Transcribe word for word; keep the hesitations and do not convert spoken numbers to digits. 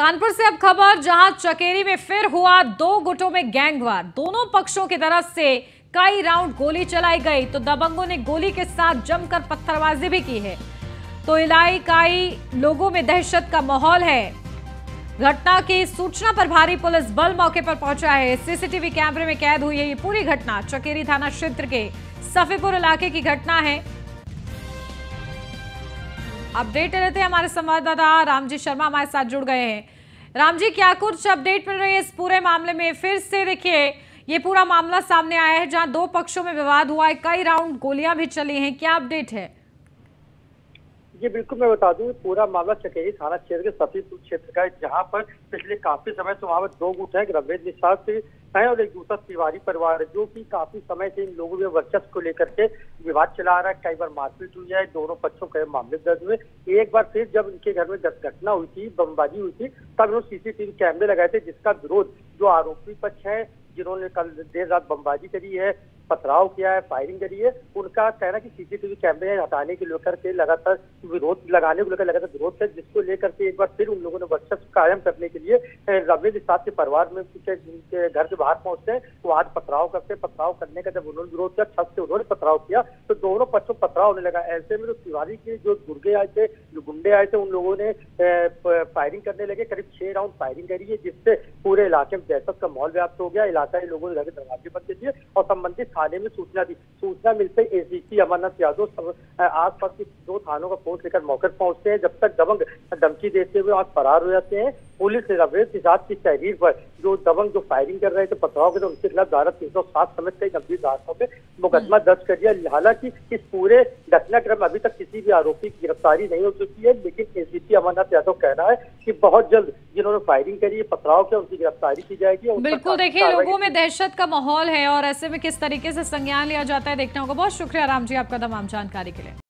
कानपुर से अब खबर, जहां चकेरी में फिर हुआ दो गुटों में गैंगवार। दोनों पक्षों की तरफ से कई राउंड गोली चलाई गई तो दबंगों ने गोली के साथ जमकर पत्थरबाजी भी की है, तो इलाकाई लोगों में दहशत का माहौल है। घटना की सूचना पर भारी पुलिस बल मौके पर पहुंचा है। सीसीटीवी कैमरे में कैद हुई है ये पूरी घटना। चकेरी थाना क्षेत्र के सफीपुर इलाके की घटना है। अपडेट लेते हैं, हमारे संवाददाता रामजी शर्मा हमारे साथ जुड़ गए हैं। रामजी, क्या कुछ अपडेट मिल रही है इस पूरे मामले में? फिर से देखिए ये पूरा मामला सामने आया है, जहां दो पक्षों में विवाद हुआ है, कई राउंड गोलियां भी चली हैं। क्या अपडेट है? ये बिल्कुल मैं बता दूं, पूरा मामला चकेरी थाना क्षेत्र के सफीपुर क्षेत्र का है, जहाँ पर पिछले काफी समय से वहाँ पर दो गुट है, एक रामजी निषाद है और एक दूसरा तिवारी परिवार है, जो कि काफी समय से इन लोगों में वर्चस्व को लेकर के विवाद चला आ रहा है। कई बार मारपीट हुई है, दोनों पक्षों के मामले दर्ज हुए। एक बार फिर जब इनके घर में घटना हुई थी, बमबाजी हुई थी, तब इन्होंने सीसीटीवी कैमरे लगाए थे, जिसका विरोध जो आरोपी पक्ष है, जिन्होंने कल देर रात बमबाजी करी है, पथराव किया है, फायरिंग करी है, उनका कहना कि सीसीटीवी कैमरे हटाने के लेकर के लगातार विरोध लगाने को लेकर लगातार विरोध है, जिसको लेकर के एक बार फिर उन लोगों ने वर्चस्व कायम करने के लिए रामजी साहब के परिवार में जिनके घर से बाहर पहुंचते हैं वहां पथराव करते हैं। पथराव करने का जब उन्होंने विरोध किया, छत से उन्होंने पथराव किया तो दोनों पक्षों पथराव होने लगा। ऐसे में जो तिवारी के जो गुर्गे आए थे, जो गुंडे आए थे, उन लोगों ने फायरिंग करने लगे। करीब छह राउंड फायरिंग करी है, जिससे पूरे इलाके में दहशत का माहौल व्याप्त हो गया। इलाका लोगों ने घर के दरवाजे बंद कर दिए और संबंधित थाने में सूचना दी। सूचना मिलते ही एसीपी अमरनाथ यादव आस पास के दो थानों का फोर्स लेकर मौके पर पहुंचते हैं, जब तक दबंग धमकी देते हुए आज फरार हो जाते हैं। पुलिस ने रामजी शर्मा की तहरीर पर जो दबंग जो फायरिंग कर रहे थे, पथराव के, तो उनके खिलाफ धारा तीन सौ सात समेत कई गंभीर धाराओं में मुकदमा दर्ज कर दिया। हालांकि इस पूरे घटनाक्रम में अभी तक किसी भी आरोपी की गिरफ्तारी नहीं हो चुकी है, लेकिन एसीपी अमरनाथ यादव कह रहा है कि बहुत जल्द जिन्होंने फायरिंग करी है, पथराव किया, उनकी गिरफ्तारी की जाएगी। बिल्कुल, देखिए लोगों में दहशत का माहौल है और ऐसे में किस तरीके से संज्ञान लिया जाता है देखना होगा। बहुत शुक्रिया राम जी आपका तमाम जानकारी के लिए।